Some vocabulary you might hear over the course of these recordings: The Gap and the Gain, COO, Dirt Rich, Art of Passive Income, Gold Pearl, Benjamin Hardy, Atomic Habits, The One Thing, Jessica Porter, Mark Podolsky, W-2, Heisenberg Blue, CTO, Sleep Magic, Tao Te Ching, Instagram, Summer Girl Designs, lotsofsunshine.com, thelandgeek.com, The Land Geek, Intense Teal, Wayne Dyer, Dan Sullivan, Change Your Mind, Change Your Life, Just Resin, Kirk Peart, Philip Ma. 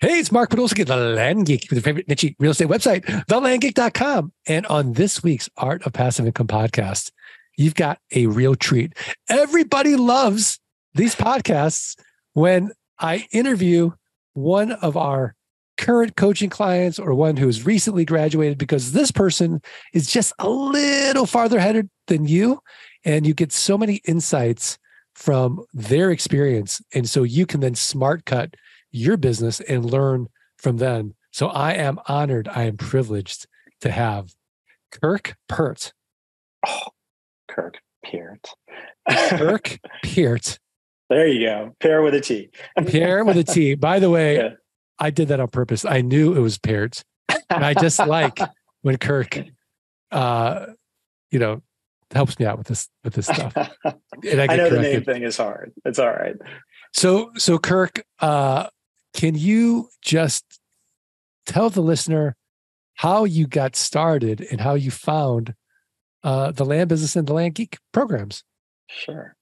Hey, it's Mark Podolsky, The Land Geek, with your favorite niche real estate website, thelandgeek.com. And on this week's Art of Passive Income podcast, you've got a real treat. Everybody loves these podcasts when I interview one of our current coaching clients or one who's recently graduated, because this person is just a little farther ahead than you. And you get so many insights from their experience. And so you can then smart cut your business and learn from them. So I am honored, I am privileged to have Kirk Peart. Oh, Kirk Peart. Kirk Peart. There you go. Pear with a T. Pear with a T. By the way, yeah. I did that on purpose. I knew it was Peart. And I just like when Kirk, helps me out with this stuff. And I know corrected. The name thing is hard. It's all right. So Kirk, can you just tell the listener how you got started and how you found the Land Business and the Land Geek programs? Sure.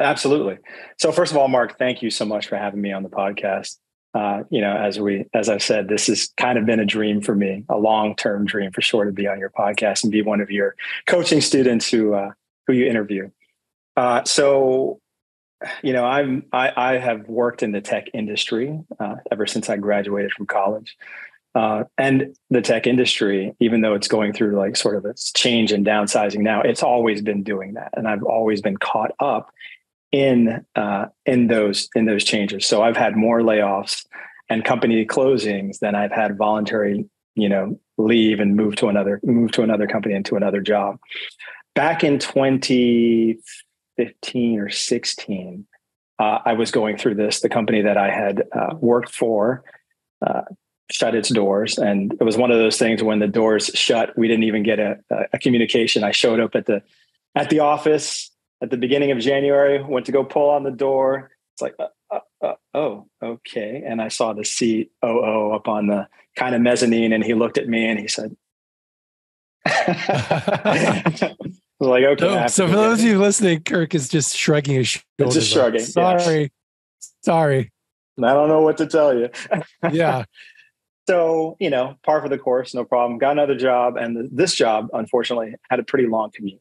Absolutely. So first of all, Mark, thank you so much for having me on the podcast. As I've said, this has kind of been a dream for me, a long-term dream for sure, to be on your podcast and be one of your coaching students who you interview. I have worked in the tech industry ever since I graduated from college, and the tech industry, even though it's going through like sort of its change and downsizing now, it's always been doing that, and I've always been caught up in those changes. So I've had more layoffs and company closings than I've had voluntary, leave and move to another company and to another job. Back in 2015 or 16, I was going through this. The company that I had worked for shut its doors, and it was one of those things when the doors shut, we didn't even get a communication. I showed up at the office at the beginning of January, went to go pull on the door. It's like, oh, okay. And I saw the COO up on the kind of mezzanine, and he looked at me and he said, I was like, okay. So for those of you listening, Kirk is just shrugging his shoulders. Just shrugging. Like, Sorry. I don't know what to tell you. Yeah. So, par for the course, no problem. Got another job. And this job, unfortunately, had a pretty long commute.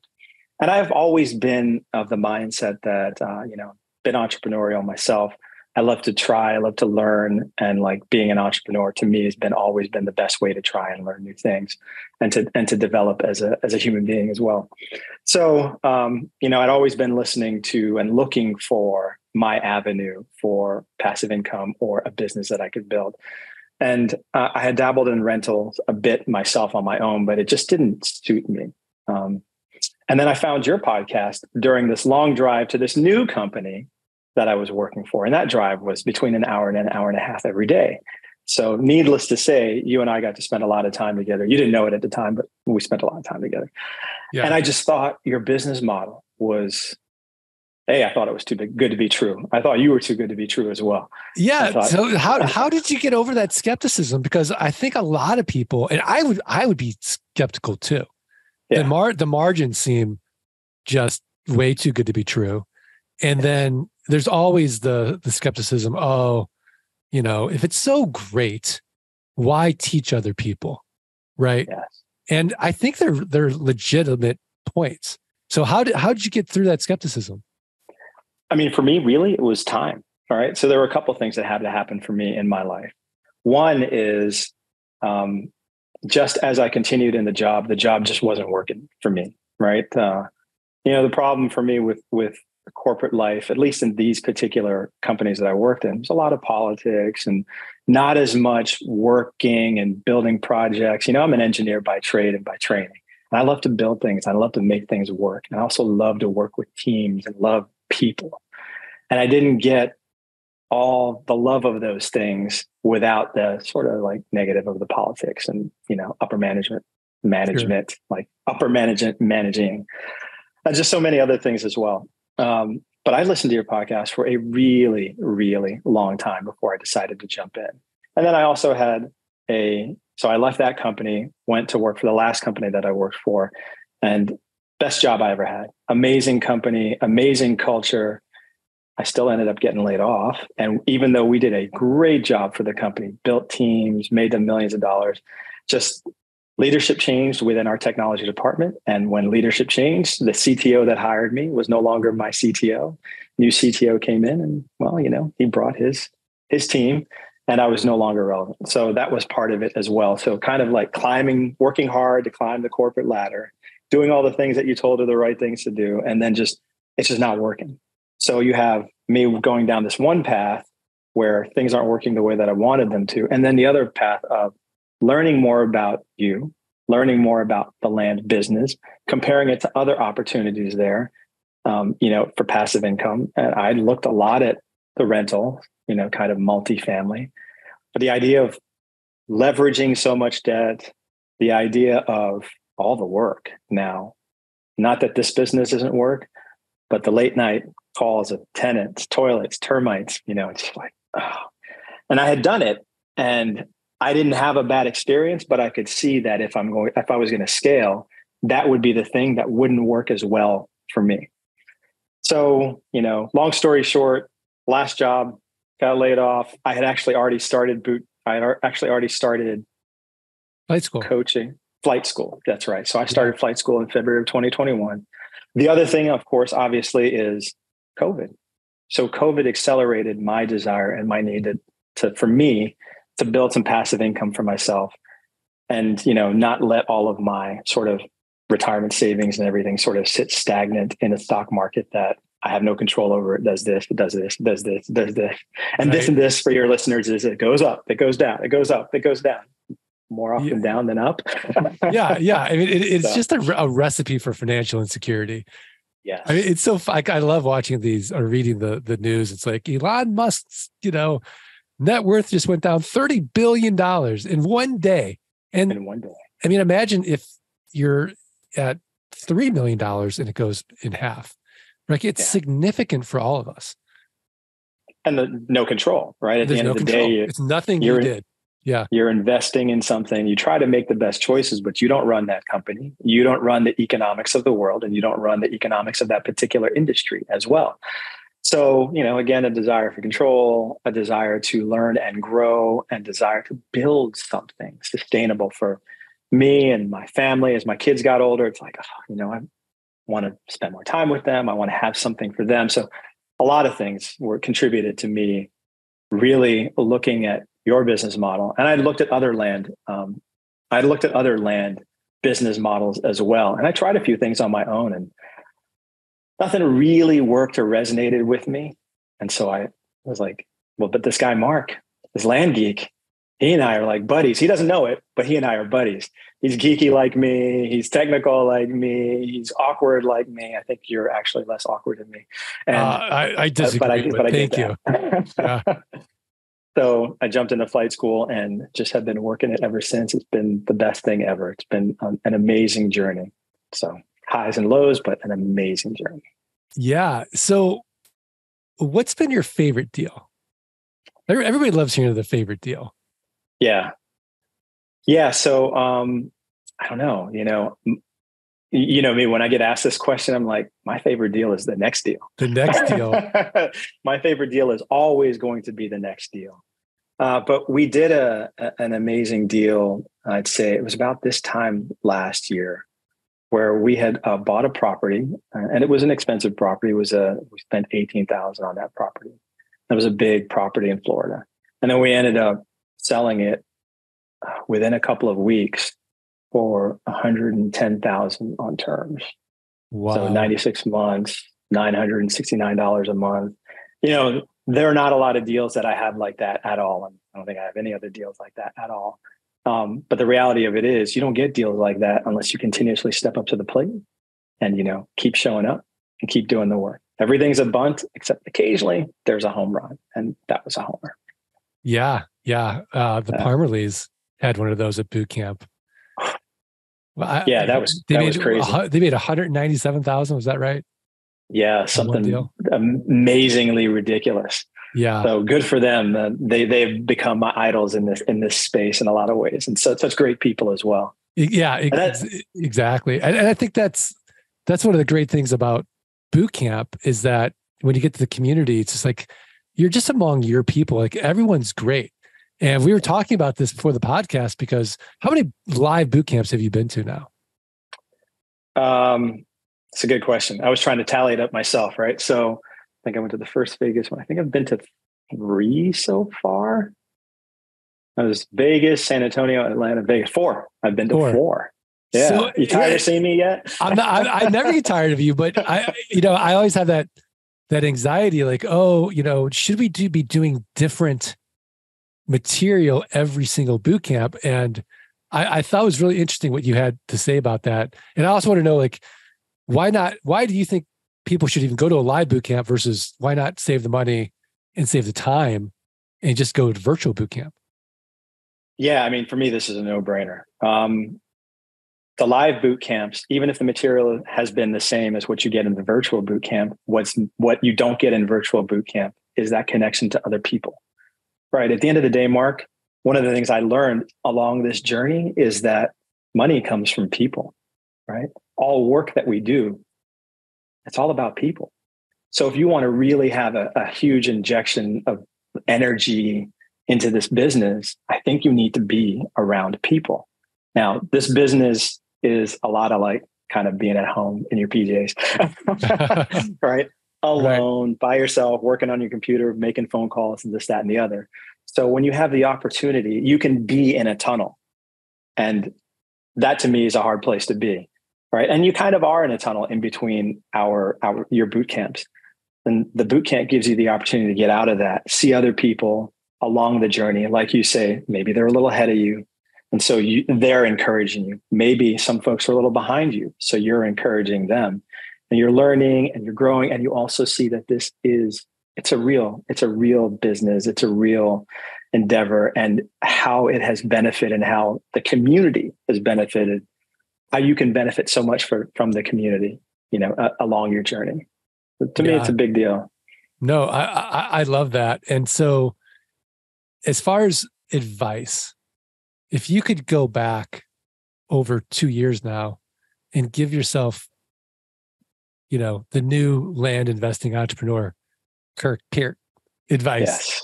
And I've always been of the mindset that, been entrepreneurial myself. I love to try, I love to learn. And like being an entrepreneur to me has always been the best way to try and learn new things and to develop as a human being as well. So, I'd always been listening to and looking for my avenue for passive income or a business that I could build. And I had dabbled in rentals a bit myself on my own, but it just didn't suit me. And then I found your podcast during this long drive to this new company that I was working for. And that drive was between an hour and a half every day. So needless to say, you and I got to spend a lot of time together. You didn't know it at the time, but we spent a lot of time together. Yeah. And I just thought your business model was, I thought it was too good to be true. I thought you were too good to be true as well. Yeah. So how did you get over that skepticism? Because I think a lot of people, and I would be skeptical too. Yeah. The margins seem just way too good to be true. And then there's always the skepticism, if it's so great, why teach other people, right? Yes. And I think they're legitimate points. So how did you get through that skepticism? I mean, for me, really, it was time, all right? So there were a couple of things that had to happen for me in my life. One is... just as I continued in the job just wasn't working for me, right? The problem for me with corporate life, at least in these particular companies that I worked in, was a lot of politics and not as much working and building projects. I'm an engineer by trade and by training. And I love to build things. I love to make things work. And I also love to work with teams and love people. And I didn't get all the love of those things without the sort of like negative of the politics and, upper management, sure. Like upper management managing, and just so many other things as well. But I listened to your podcast for a really, really long time before I decided to jump in. And then I also so I left that company, went to work for the last company that I worked for, and best job I ever had. Amazing company, amazing culture. I still ended up getting laid off. And even though we did a great job for the company, built teams, made them millions of dollars, just leadership changed within our technology department. And when leadership changed, the CTO that hired me was no longer my CTO. New CTO came in and, well, you know, he brought his team and I was no longer relevant. So that was part of it as well. So kind of like climbing, working hard to climb the corporate ladder, doing all the things that you told are the right things to do. And then just, it's just not working. So you have me going down this one path where things aren't working the way that I wanted them to. And then the other path of learning more about you, learning more about the land business, comparing it to other opportunities there, you know, for passive income. And I looked a lot at the rental, you know, kind of multifamily, but the idea of leveraging so much debt, the idea of all the work now, not that this business isn't work, but the late night calls of tenants, toilets, termites, you know, it's like, oh. And I had done it and I didn't have a bad experience, but I could see that if I was going to scale, that would be the thing that wouldn't work as well for me. So, you know, long story short, last job, got laid off. I had actually already started flight school coaching, flight school. That's right. So I started flight school in February of 2021. The other thing, of course, obviously is COVID. So COVID accelerated my desire and my need to build some passive income for myself and, you know, not let all of my sort of retirement savings and everything sort of sit stagnant in a stock market that I have no control over. It does this, it does this, it does this, it does this. And right. This and this for your listeners is it goes up, it goes down, it goes up, it goes down. More often down than up. Yeah. I mean, it's just a recipe for financial insecurity. Yeah. I mean, it's so, I love watching these or reading the news. It's like Elon Musk's, you know, net worth just went down $30 billion in one day. And in one day. I mean, imagine if you're at $3 million and it goes in half. Like it's significant for all of us. And no control, right? At the end of the day, it's nothing you did. Yeah. You're investing in something. You try to make the best choices, but you don't run that company. You don't run the economics of the world and you don't run the economics of that particular industry as well. So, you know, again, a desire for control, a desire to learn and grow, and desire to build something sustainable for me and my family. As my kids got older, it's like, oh, you know, I want to spend more time with them. I want to have something for them. So a lot of things were contributed to me really looking at your business model. And I looked at other land. I looked at other land business models as well. And I tried a few things on my own and nothing really worked or resonated with me. And so I was like, well, but this guy, Mark, this land geek, he and I are like buddies. He doesn't know it, but he and I are buddies. He's geeky like me. He's technical like me. He's awkward like me. I think you're actually less awkward than me. And I disagree, but thank you. Yeah. So I jumped into flight school and just have been working it ever since. It's been the best thing ever. It's been an amazing journey. So highs and lows, but an amazing journey. Yeah. So what's been your favorite deal? Everybody loves hearing the favorite deal. Yeah. So, I don't know, you know me, when I get asked this question, I'm like, my favorite deal is the next deal. The next deal. My favorite deal is always going to be the next deal. But we did an amazing deal. I'd say it was about this time last year where we had bought a property and it was an expensive property. It was we spent $18,000 on that property. That was a big property in Florida. And then we ended up selling it within a couple of weeks for $110,000 on terms. Wow. So 96 months, $969 a month. You know, there are not a lot of deals that I have like that at all. And I don't think I have any other deals like that at all. But the reality of it is you don't get deals like that unless you continuously step up to the plate and, you know, keep showing up and keep doing the work. Everything's a bunt, except occasionally there's a home run. And that was a homer. Yeah. Yeah. The Parmerleys had one of those at boot camp. Well, that was crazy. They made $197,000. Was that right? Yeah. Something amazingly ridiculous. Yeah. So good for them. They've become my idols in this space in a lot of ways. And so such great people as well. Yeah, exactly. And I think that's one of the great things about boot camp is that when you get to the community, it's just like, you're just among your people. Like, everyone's great. And we were talking about this before the podcast, because how many live boot camps have you been to now? It's a good question. I was trying to tally it up myself, right? So I think I went to the first Vegas one. I think I've been to 3 so far. I was Vegas, San Antonio, Atlanta, Vegas. 4. I've been to 4. Yeah. So, you tired of seeing me yet? I never get tired of you, but I always have that anxiety, like, should we be doing different material every single boot camp? And I thought it was really interesting what you had to say about that. And I also want to know, like, why do you think people should even go to a live boot camp versus why not save the money and save the time and just go to virtual boot camp? Yeah. I mean, for me, this is a no-brainer. The live boot camps, even if the material has been the same as what you get in the virtual boot camp, what you don't get in virtual boot camp is that connection to other people. Right. At the end of the day, Mark, one of the things I learned along this journey is that money comes from people, right? All work that we do, it's all about people. So if you want to really have a huge injection of energy into this business, I think you need to be around people. Now, this business is a lot of like kind of being at home in your PJs, right? Alone, right, by yourself, working on your computer, making phone calls and this, that, and the other. So when you have the opportunity, you can be in a tunnel. And that to me is a hard place to be, right? And you kind of are in a tunnel in between your boot camps. And the boot camp gives you the opportunity to get out of that, see other people along the journey. Like you say, maybe they're a little ahead of you, and so they're encouraging you. Maybe some folks are a little behind you, so you're encouraging them. And you're learning and you're growing, and you also see that this is, it's a real business. It's a real endeavor, and how it has benefited and how the community has benefited, how you can benefit so much from the community, along your journey. But to me, it's a big deal. No, I love that. And so as far as advice, if you could go back over 2 years now and give yourself, the new land investing entrepreneur, Kirk Peart, advice.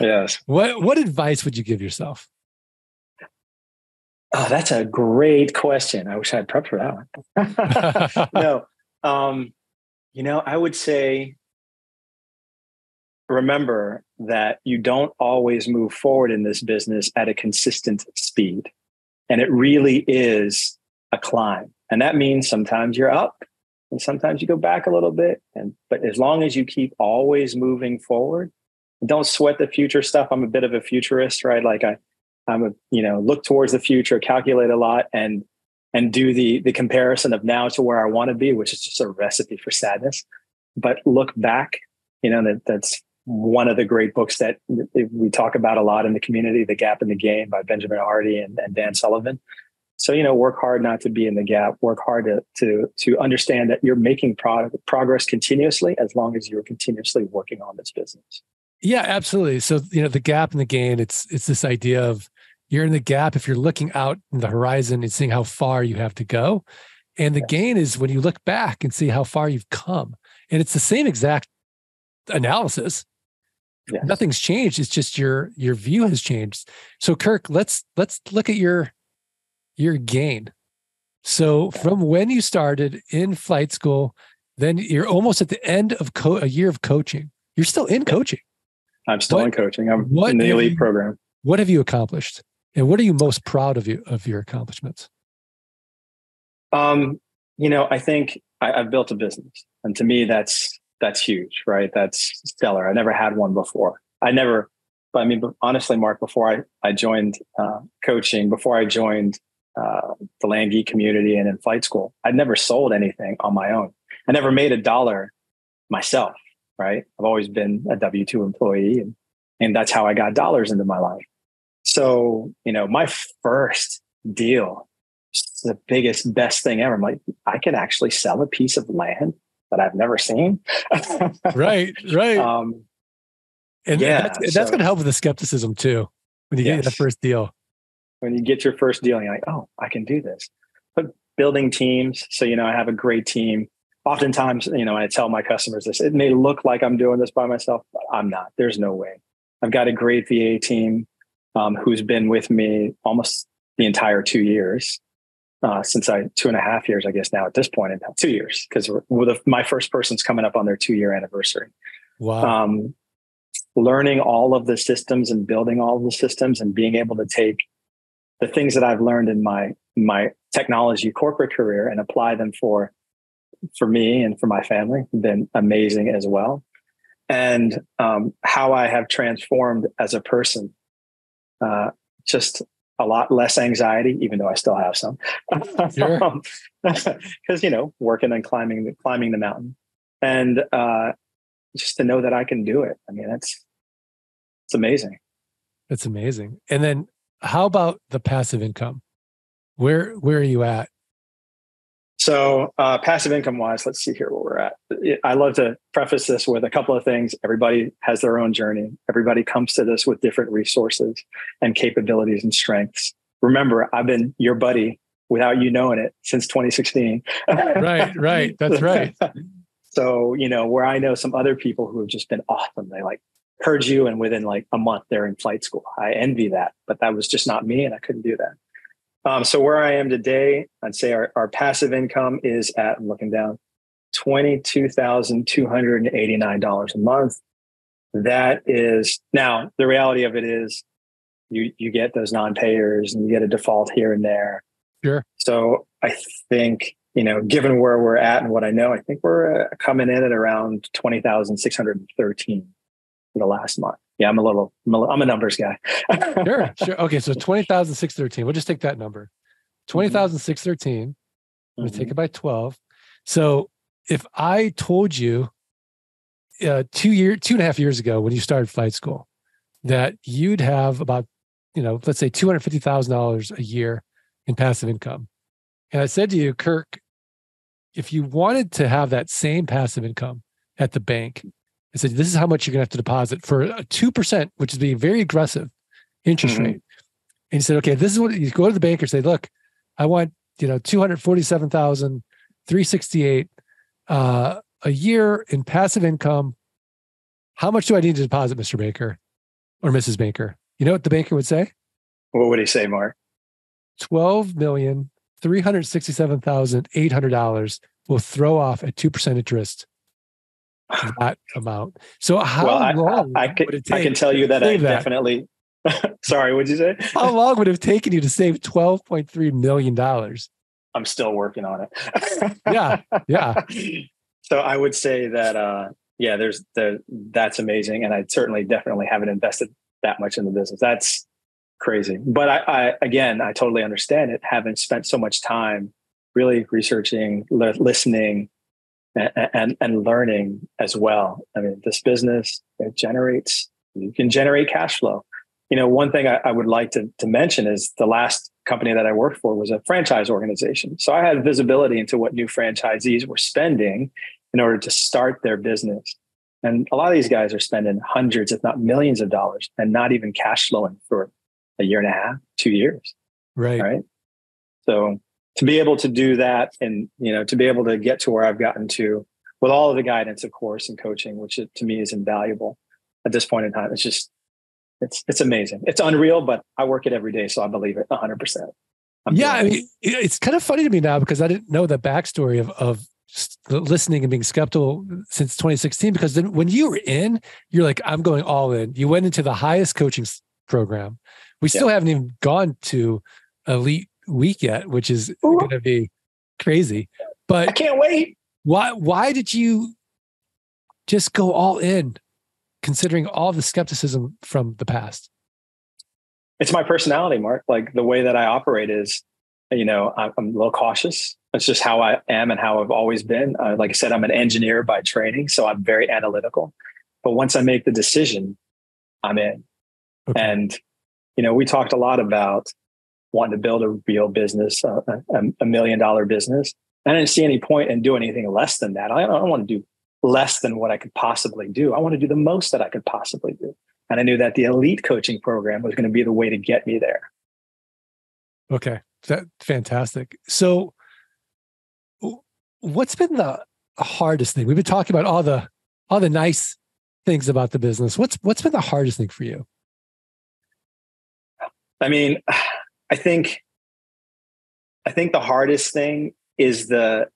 Yes. What advice would you give yourself? Oh, that's a great question. I wish I had prepped for that one. No. I would say, remember that you don't always move forward in this business at a consistent speed. And it really is a climb. And that means sometimes you're up, and sometimes you go back a little bit, but as long as you keep always moving forward, don't sweat the future stuff. I'm a bit of a futurist, right? Like I'm look towards the future, calculate a lot, and do the comparison of now to where I want to be, which is just a recipe for sadness. But look back, that's one of the great books that we talk about a lot in the community, The Gap and the Gain by Benjamin Hardy and Dan Sullivan. So, work hard not to be in the gap, work hard to understand that you're making progress continuously as long as you're continuously working on this business. Yeah, absolutely. So, the gap and the gain, it's this idea of you're in the gap if you're looking out in the horizon and seeing how far you have to go. And the gain is when you look back and see how far you've come. And it's the same exact analysis. Yes. Nothing's changed. It's just your view has changed. So Kirk, let's look at your gain. So from when you started in flight school, then you're almost at the end of a year of coaching. You're still in coaching. I'm still in coaching. I'm in the elite program. What have you accomplished? And what are you most proud of your accomplishments? I think I've built a business. And to me, that's huge, right? That's stellar. I never had one before. Honestly, Mark, before I joined coaching, before I joined the Land Geek community and in flight school, I'd never sold anything on my own. I never made a dollar myself, right? I've always been a W-2 employee, and that's how I got dollars into my life. So, my first deal, the biggest, best thing ever. I'm like, I could actually sell a piece of land that I've never seen. Right. That's going to help with the skepticism too. When you get the first deal. When you get your first deal, you're like, oh, I can do this. But building teams. So, I have a great team. oftentimes, you know, I tell my customers this, it may look like I'm doing this by myself, but I'm not. There's no way. I've got a great VA team who's been with me almost the entire 2 years, since 2.5 years, I guess now at this point, in 2 years, because my first person's coming up on their 2-year anniversary. Wow. Learning all of the systems and building all of the systems and being able to take the things that I've learned in my technology corporate career and apply them for me and for my family have been amazing as well. And how I have transformed as a person, just a lot less anxiety, even though I still have some, because sure. You know, working and climbing the mountain, and just to know that I can do it. I mean, it's amazing. It's amazing. And then, how about the passive income? Where are you at? So passive income wise, let's see here where we're at. I love to preface this with a couple of things. Everybody has their own journey. Everybody comes to this with different resources and capabilities and strengths. Remember, I've been your buddy without you knowing it since 2016. Right. That's right. So, you know, where I know some other people who have just been awesome. They like heard you and within like a month, they're in flight school. I envy that, but that was just not me and I couldn't do that. So where I am today, I'd say our passive income is at, I'm looking down, $22,289 a month. That is, now the reality of it is you get those non-payers and you get a default here and there. Sure. So I think, you know, given where we're at and what I know, I think we're coming in at around $20,613 for the last month. Yeah, I'm a numbers guy. Sure. Okay, so 20,613. We'll just take that number. 20,613. We'll take it by 12. So if I told you 2.5 years ago when you started flight school that you'd have about, you know, let's say $250,000 a year in passive income. And I said to you, Kirk, if you wanted to have that same passive income at the bank, I said, this is how much you're going to have to deposit for a 2%, which is being very aggressive interest rate. And he said, okay, this is what you go to the bank and say, look, I want, you know, $247,368 a year in passive income. How much do I need to deposit, Mr. Baker or Mrs. Baker? You know what the banker would say? What would he say, Mark? $12,367,800 will throw off at 2% interest. That amount. So how long would it take? I can tell you that I definitely. Sorry, what'd you say? How long would it have taken you to save $12.3 million? I'm still working on it. Yeah. So I would say that, that's amazing. And I definitely haven't invested that much in the business. That's crazy. But I totally understand it. Having spent so much time really researching, listening, and learning as well. I mean, this business, you can generate cash flow. You know, one thing I would like to mention is the last company that I worked for was a franchise organization. So I had visibility into what new franchisees were spending in order to start their business. And a lot of these guys are spending hundreds, if not millions of dollars and not even cash flowing for a year and a half, 2 years. Right? So to be able to do that and, you know, to be able to get to where I've gotten to with all of the guidance, of course, and coaching, which to me is invaluable at this point in time. It's just, it's amazing. It's unreal, but I work it every day. So I believe it 100%. I mean, it's kind of funny to me now because I didn't know the backstory of listening and being skeptical since 2016, because then when you were in, you're like, I'm going all in. You went into the highest coaching program. We still haven't even gone to elite week yet, which is going to be crazy, but I can't wait. Why did you just go all in considering all the skepticism from the past? It's my personality, Mark. Like the way that I operate is, you know, I'm a little cautious. That's just how I am and how I've always been. Like I said, I'm an engineer by training, so I'm very analytical, but once I make the decision, I'm in. Okay. And, you know, we talked a lot about wanting to build a real business, a $1 million business. I didn't see any point in doing anything less than that. I don't want to do less than what I could possibly do. I want to do the most that I could possibly do. And I knew that the elite coaching program was going to be the way to get me there. Okay. Fantastic. So what's been the the hardest thing? We've been talking about all the nice things about the business. What's been the hardest thing for you? I mean, I think the hardest thing is the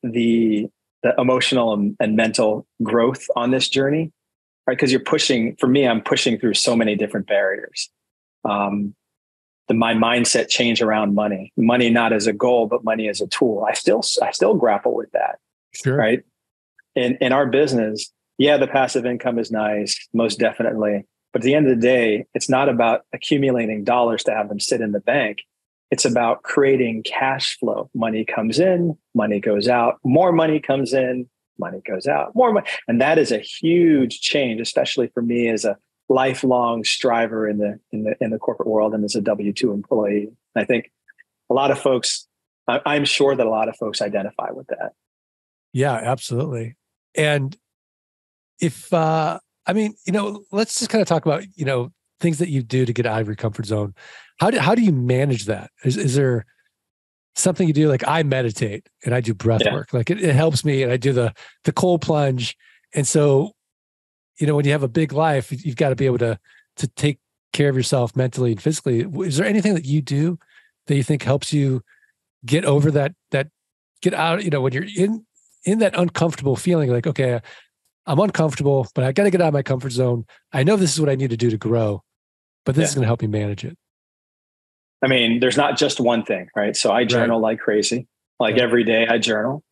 emotional and mental growth on this journey, right? Because I'm pushing through so many different barriers. My mindset change around money, not as a goal, but money as a tool. I still grapple with that. Sure. Right. In our business, yeah, the passive income is nice, most definitely. But at the end of the day, it's not about accumulating dollars to have them sit in the bank. It's about creating cash flow. Money comes in, money goes out, more money comes in, money goes out, more money. And that is a huge change, especially for me as a lifelong striver in the corporate world and as a W-2 employee. And I think I'm sure that a lot of folks identify with that. Yeah, absolutely. And let's just kind of talk about, things that you do to get out of your comfort zone. How do you manage that? Is there something you do? Like, I meditate and I do breath work. Like it helps me, and I do the cold plunge. And so, when you have a big life, you've got to be able to take care of yourself mentally and physically. Is there anything that you do that you think helps you get over that get out, when you're in that uncomfortable feeling, like, okay, I'm uncomfortable, but I got to get out of my comfort zone. I know this is what I need to do to grow, but this is going to help me manage it. I mean, there's not just one thing, right? So I journal like crazy. Every day I journal.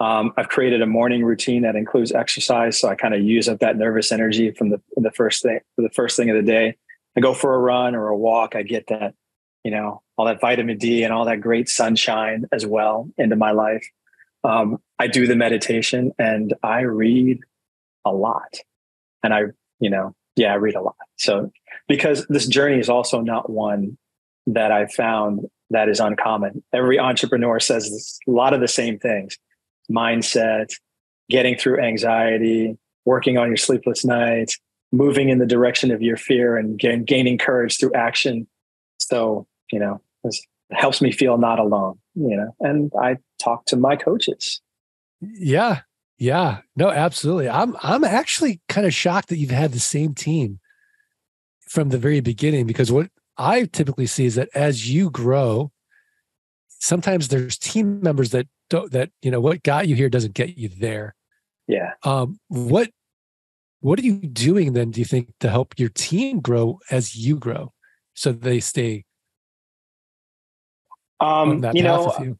I've created a morning routine that includes exercise. So I kind of use up that nervous energy from the first thing of the day. I go for a run or a walk. I get that, all that vitamin D and all that great sunshine as well into my life. I do the meditation and I read a lot. And I read a lot. So, because this journey is also not one that I found that is uncommon. Every entrepreneur says this, a lot of the same things: mindset, getting through anxiety, working on your sleepless nights, moving in the direction of your fear, and gaining courage through action. So, it helps me feel not alone, and I talk to my coaches. Yeah. Yeah, no, absolutely. I'm actually kind of shocked that you've had the same team from the very beginning, because what I typically see is that as you grow, sometimes there's team members that what got you here doesn't get you there. Yeah. What are you doing then, do you think, to help your team grow as you grow, so they stay on that path with you?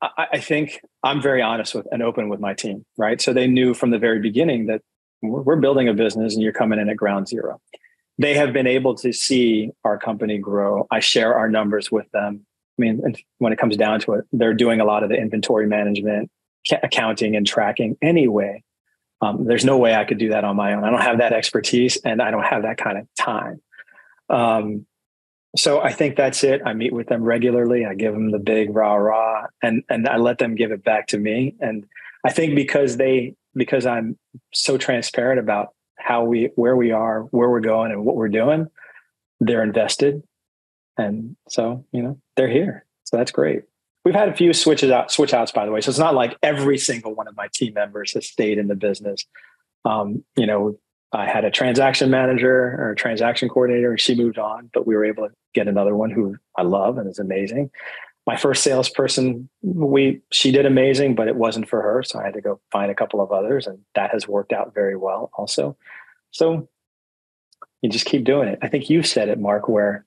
I think I'm very honest with and open with my team, right? So they knew from the very beginning that we're building a business and you're coming in at ground zero. They have been able to see our company grow. I share our numbers with them. I mean, when it comes down to it, they're doing a lot of the inventory management, accounting and tracking anyway. There's no way I could do that on my own. I don't have that expertise and I don't have that kind of time. So I think that's it. I meet with them regularly. I give them the big rah-rah, and I let them give it back to me. And I think because I'm so transparent about where we are, where we're going, and what we're doing, they're invested. And so, they're here. So that's great. We've had a few switch outs, by the way. So it's not like every single one of my team members has stayed in the business. I had a transaction manager or a transaction coordinator, and she moved on, but we were able to get another one who I love and is amazing. My first salesperson, she did amazing, but it wasn't for her. So I had to go find a couple of others, and that has worked out very well also. So you just keep doing it. I think you said it, Mark, where,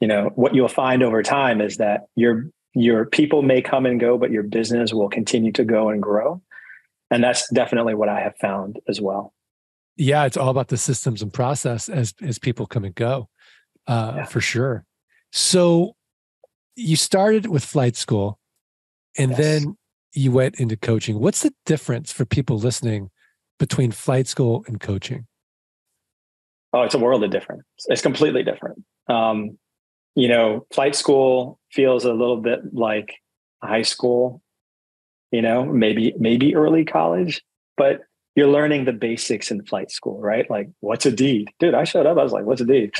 what you'll find over time is that your people may come and go, but your business will continue to go and grow. And that's definitely what I have found as well. Yeah, it's all about the systems and process as people come and go, for sure. So you started with flight school, and then you went into coaching. What's the difference for people listening between flight school and coaching? Oh, it's a world of difference. It's completely different. Flight school feels a little bit like high school, maybe early college, but you're learning the basics in flight school, right? Like, what's a deed? Dude, I showed up. I was like, what's a deed?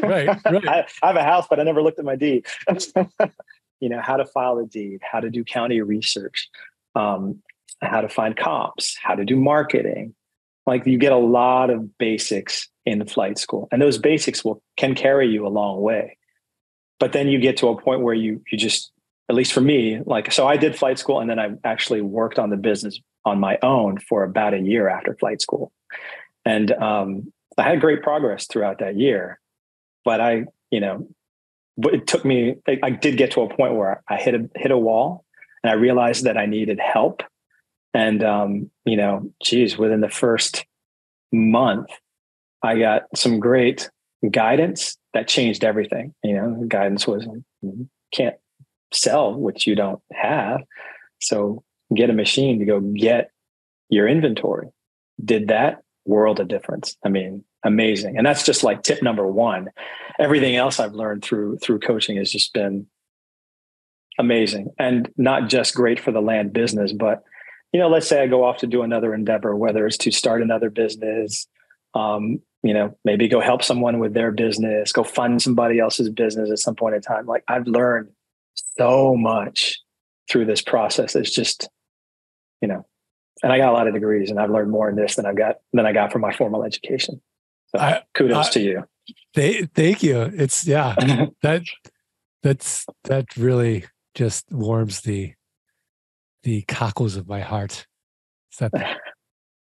Right. I have a house, but I never looked at my deed. How to file a deed, how to do county research, how to find comps, how to do marketing. Like you get a lot of basics in flight school, and those basics can carry you a long way. But then you get to a point where you just, at least for me, like, so I did flight school and then I actually worked on the business on my own for about a year after flight school. And I had great progress throughout that year, but it took me, I did get to a point where I hit a wall and I realized that I needed help. And, within the first month, I got some great guidance that changed everything. The guidance was, you can't sell what you don't have. So get a machine to go get your inventory. Did that world of difference. I mean, amazing. And that's just like tip number one. Everything else I've learned through coaching has just been amazing, and not just great for the land business, but, let's say I go off to do another endeavor, whether it's to start another business, maybe go help someone with their business, go fund somebody else's business at some point in time. Like I've learned so much through this process. It's just, and I got a lot of degrees, and I've learned more in this than I got from my formal education. So kudos to you. Thank you. It's that really just warms the cockles of my heart. It's that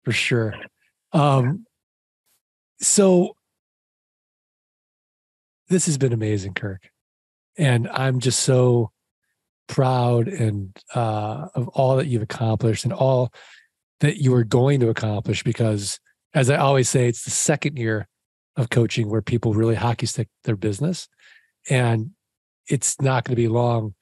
for sure. So this has been amazing, Kirk, and I'm just so proud and of all that you've accomplished and all that you are going to accomplish, because as I always say, it's the second year of coaching where people really hockey stick their business, and it's not going to be long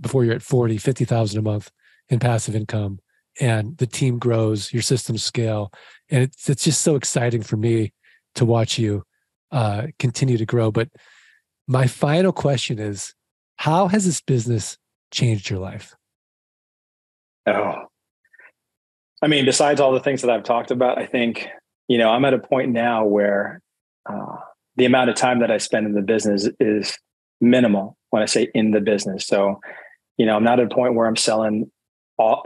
before you're at 40, 50,000 a month in passive income, and the team grows, your systems scale. And it's just so exciting for me to watch you continue to grow. But my final question is, how has this business changed your life? Oh, I mean, besides all the things that I've talked about, I think, I'm at a point now where the amount of time that I spend in the business is minimal when I say in the business. So, I'm not at a point where I'm selling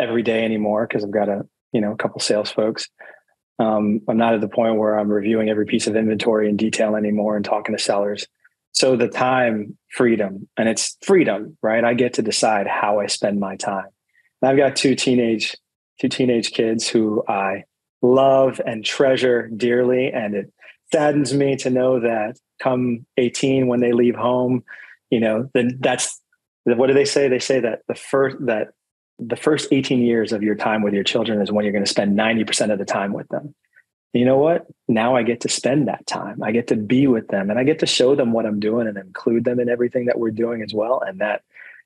every day anymore, because I've got a couple sales folks. I'm not at the point where I'm reviewing every piece of inventory in detail anymore and talking to sellers. So the time freedom, and it's freedom, right? I get to decide how I spend my time. And I've got two teenage kids who I love and treasure dearly. And it saddens me to know that come 18, when they leave home, then that's, what do they say? They say that the first 18 years of your time with your children is when you're going to spend 90% of the time with them. You know what? Now I get to spend that time. I get to be with them, and I get to show them what I'm doing and include them in everything that we're doing as well. And that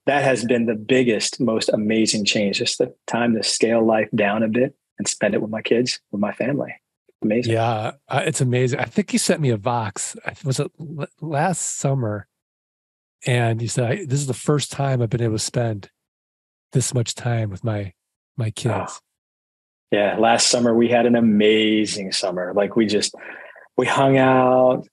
has been the biggest, most amazing change. Just the time to scale life down a bit and spend it with my kids, with my family. Amazing. Yeah, it's amazing. I think you sent me a Vox. Was it last summer? And you said, this is the first time I've been able to spend this much time with my kids. Oh. Yeah. Last summer, we had an amazing summer. Like we hung out.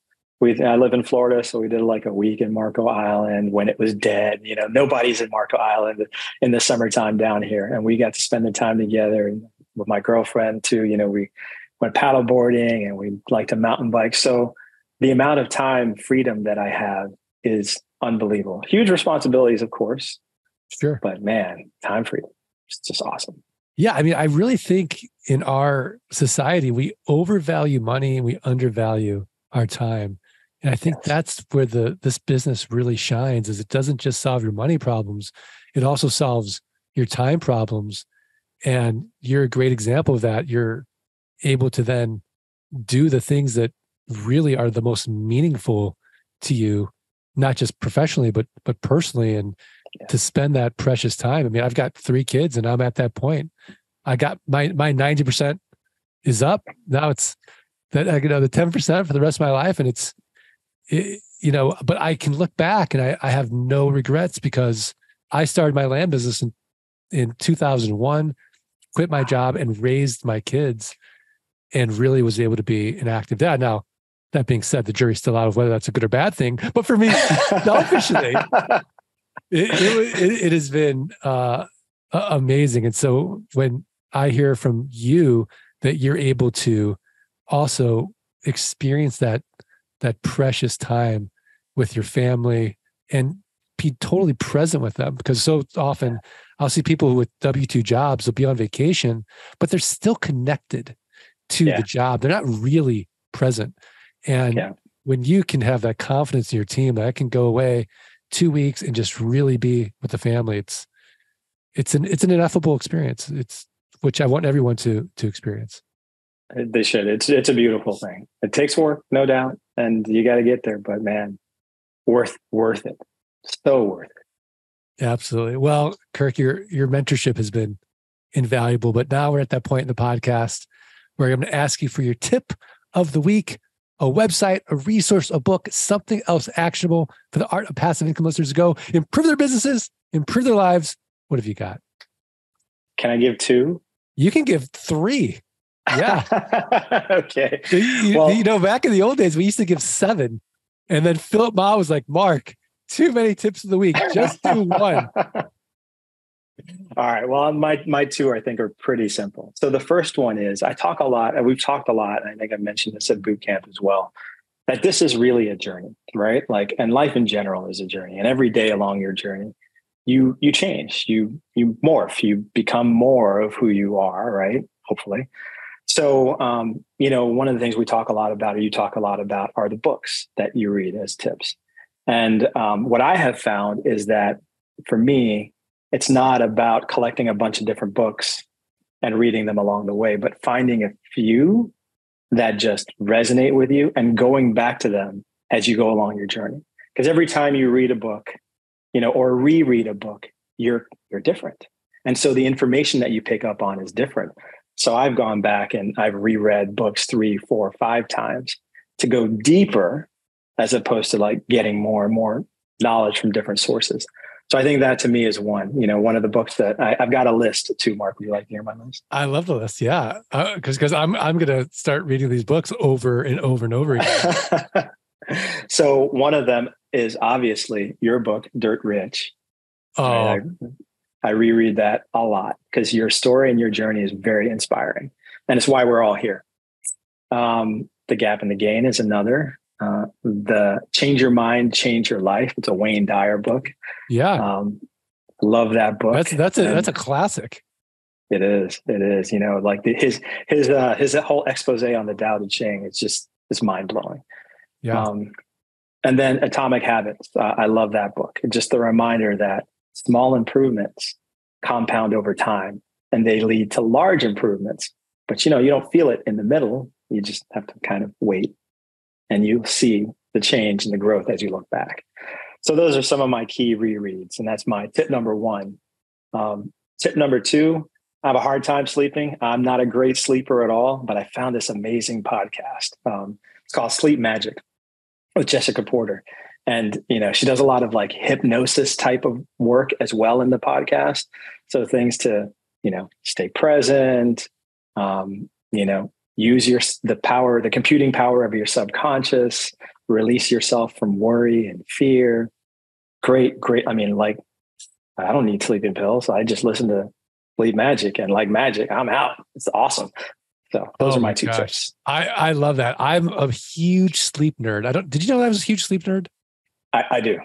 I live in Florida, so we did like a week in Marco Island when it was dead. Nobody's in Marco Island in the summertime down here. And we got to spend the time together, and with my girlfriend too. We went paddle boarding and we liked to mountain bike. So the amount of time freedom that I have is unbelievable. Huge responsibilities, of course. Sure. But man, time freedom. It's just awesome. Yeah. I mean, I really think in our society, we overvalue money and we undervalue our time. And I think that's where this business really shines, is it doesn't just solve your money problems. It also solves your time problems. And you're a great example of that. You're able to then do the things that really are the most meaningful to you, not just professionally, but personally, and to spend that precious time. I mean, I've got three kids and I'm at that point. I got my 90% is up. Now it's that the 10% for the rest of my life. And but I can look back and I have no regrets, because I started my land business in 2001, quit my job and raised my kids, and really was able to be an active dad. Now, that being said, the jury's still out of whether that's a good or bad thing, but for me, selfishly, it has been amazing. And so when I hear from you that you're able to also experience that precious time with your family and be totally present with them, because so often I'll see people with W-2 jobs, they'll be on vacation, but they're still connected to the job. They're not really present. And when you can have that confidence in your team that I can go away 2 weeks and just really be with the family, it's an ineffable experience. It's which I want everyone to experience. They should. It's a beautiful thing. It takes work, no doubt, and you got to get there. But man, worth it. So worth it. Absolutely. Well, Kirk, your mentorship has been invaluable. But now we're at that point in the podcast where I'm going to ask you for your tip of the week, a website, a resource, a book, something else actionable for the Art of Passive Income listeners to go improve their businesses, improve their lives. What have you got? Can I give two? You can give three. Yeah. Okay. So you know, back in the old days, we used to give seven. And then Philip Ma was like, Mark, too many tips of the week. Just do one. All right. Well, my two, I think, are pretty simple. So the first one is, we've talked a lot, and I think I mentioned this at boot camp as well, that this is really a journey, right? Like, and life in general is a journey. And every day along your journey, you change, you morph, you become more of who you are, right? Hopefully. So, you know, one of the things we talk a lot about, or you talk a lot about, are the books that you read as tips. And what I have found is that for me, it's not about collecting a bunch of different books and reading them along the way, but finding a few that just resonate with you and going back to them as you go along your journey. Because every time you read a book, you know, or reread a book, you're different. And so the information that you pick up on is different. So I've gone back and I've reread books 3, 4, 5 times to go deeper, as opposed to like getting more and more knowledge from different sources. So I think that to me is one, you know, one of the books that I've got a list too. Mark, would you like to hear my list? I love the list. Yeah. Cause I'm going to start reading these books over and over and over again. So one of them is obviously your book, Dirt Rich. Oh, I reread that a lot because your story and your journey is very inspiring. And it's why we're all here. The Gap and the Gain is another. The Change Your Mind, Change Your Life. It's a Wayne Dyer book. Yeah. Love that book. That's a classic. It is, you know, like his whole expose on the Tao Te Ching. It's mind blowing. Yeah. And then Atomic Habits. I love that book. Just the reminder that small improvements compound over time and they lead to large improvements, but you know, you don't feel it in the middle. You just have to kind of wait. And you'll see the change and the growth as you look back. So those are some of my key rereads. And that's my tip number one. Tip number two, I have a hard time sleeping. I'm not a great sleeper at all, but I found this amazing podcast. It's called Sleep Magic with Jessica Porter. And, you know, she does a lot of like hypnosis type of work as well in the podcast. So things to, you know, stay present, you know, use the computing power of your subconscious, release yourself from worry and fear. Great. I mean, like, I don't need sleeping pills. I just listen to Sleep Magic and like magic, I'm out. It's awesome. So those are my two tips. I love that. I'm a huge sleep nerd. Did you know that I was a huge sleep nerd? I do.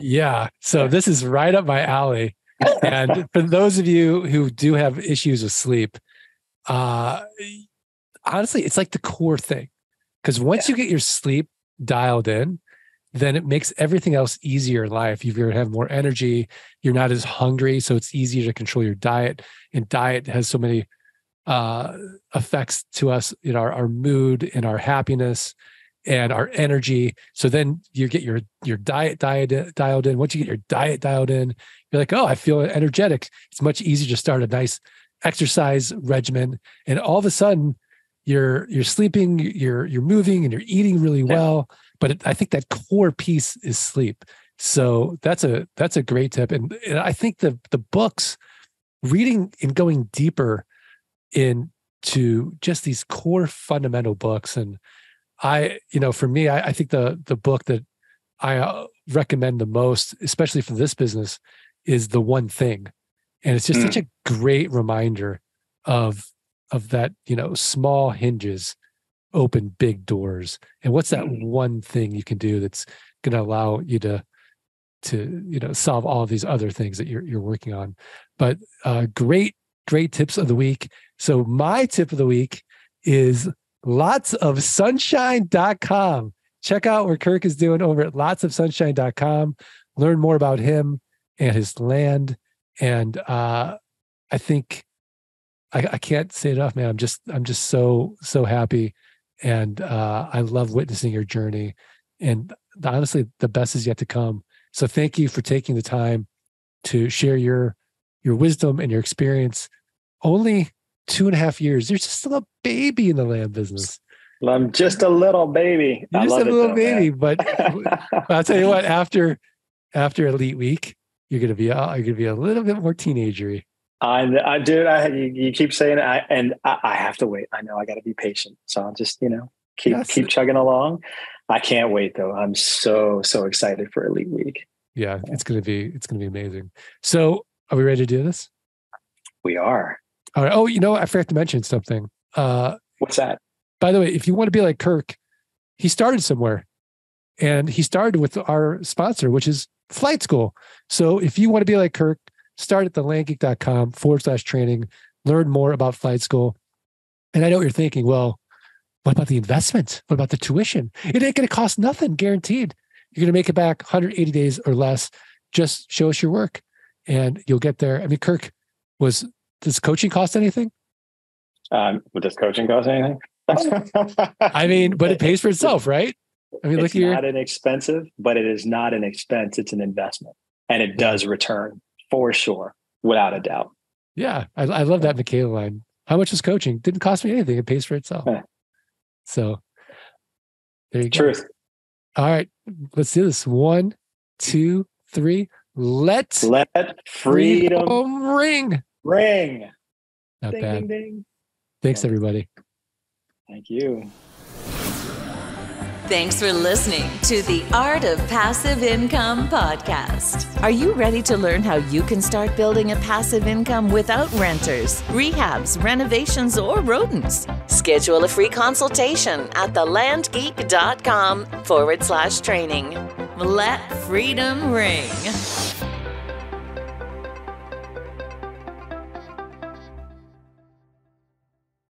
Yeah. So this is right up my alley. And for those of you who do have issues with sleep, honestly, it's like the core thing. Because once you get your sleep dialed in, then it makes everything else easier in life. You're going to have more energy. You're not as hungry. So it's easier to control your diet. And diet has so many effects to us in our mood and our happiness and our energy. So then you get your diet dialed in. Once you get your diet dialed in, you're like, oh, I feel energetic. It's much easier to start a nice exercise regimen. And all of a sudden, you're sleeping, you're moving, and you're eating really well. But I think that core piece is sleep. So that's a great tip. And I think the books, reading and going deeper into just these core fundamental books. And I, you know, for me, I think the book that I recommend the most, especially for this business, is The One Thing. And it's just such a great reminder of that, you know, small hinges open big doors. And what's that one thing you can do that's going to allow you to, you know, solve all of these other things that you're working on? But great tips of the week. So my tip of the week is lotsofsunshine.com. Check out what Kirk is doing over at lotsofsunshine.com. Learn more about him and his land. And I think I can't say it enough, man. I'm just so happy. And I love witnessing your journey. And honestly, the best is yet to come. So thank you for taking the time to share your wisdom and your experience. Only 2.5 years. You're just still a baby in the land business. Well, I'm just a little baby. You're just a little baby, but I'll tell you what, after Elite Week, you're gonna be a little bit more teenagery. You keep saying it, and I have to wait. I know I got to be patient, so I'll just keep chugging along. I can't wait though. I'm so excited for Elite Week. Yeah, it's gonna be amazing. So, are we ready to do this? We are. All right. Oh, you know what? I forgot to mention something. What's that? By the way, if you want to be like Kirk, he started somewhere, and he started with our sponsor, which is Flight School. So, if you want to be like Kirk, start at thelandgeek.com/training. Learn more about Flight School. And I know what you're thinking. Well, what about the investment? What about the tuition? It ain't going to cost nothing, guaranteed. You're going to make it back 180 days or less. Just show us your work and you'll get there. I mean, Kirk, does coaching cost anything? Does coaching cost anything? I mean, but it pays for itself, right? I mean, it's not inexpensive, but it is not an expense. It's an investment, and it does return. For sure, without a doubt. Yeah, I love that Michaela line. How much is coaching? Didn't cost me anything. It pays for itself. Yeah. So there you go. Truth. All right, let's do this. 1, 2, 3. Let freedom ring. Not ding, bad. Ding, ding. Thanks, everybody. Thank you. Thanks for listening to the Art of Passive Income podcast. Are you ready to learn how you can start building a passive income without renters, rehabs, renovations, or rodents? Schedule a free consultation at thelandgeek.com/training. Let freedom ring.